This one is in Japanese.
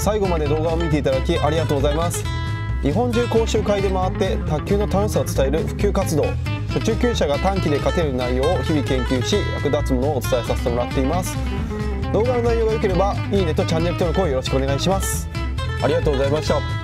最後まで動画を見ていただきありがとうございます。日本中講習会で回って卓球の楽しさを伝える普及活動、初中級者が短期で勝てる内容を日々研究し役立つものをお伝えさせてもらっています。動画の内容が良ければいいねとチャンネル登録をよろしくお願いします。ありがとうございました。